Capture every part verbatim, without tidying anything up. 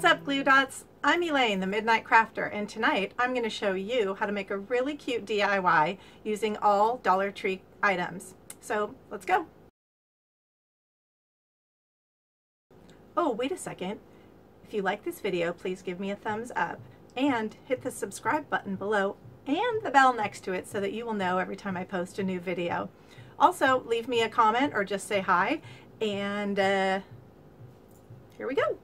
What's up, Glue Dots? I'm Elaine the Midnight Crafter, and tonight I'm going to show you how to make a really cute D I Y using all Dollar Tree items. So let's go. Oh, wait a second. If you like this video, please give me a thumbs up and hit the subscribe button below and the bell next to it so that you will know every time I post a new video. Also, leave me a comment or just say hi, and uh, here we go.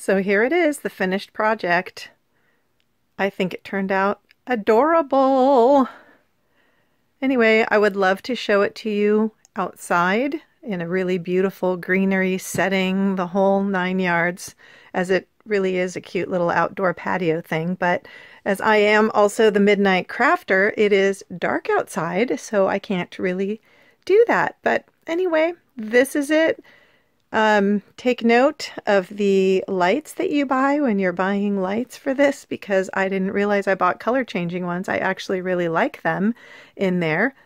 So here it is, the finished project. I think it turned out adorable. Anyway, I would love to show it to you outside in a really beautiful greenery setting, the whole nine yards, as it really is a cute little outdoor patio thing. But as I am also the Midnight Crafter, it is dark outside, so I can't really do that. But anyway, this is it. Um, take note of the lights that you buy when you're buying lights for this, because I didn't realize I bought color changing ones. I actually really like them in there.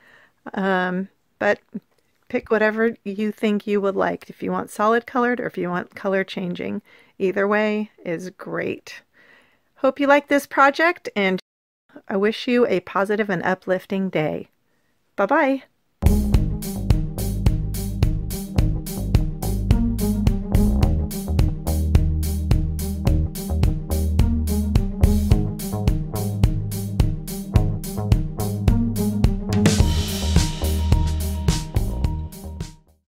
Um, but pick whatever you think you would like. If you want solid colored or if you want color changing, either way is great. Hope you like this project, and I wish you a positive and uplifting day. Bye-bye.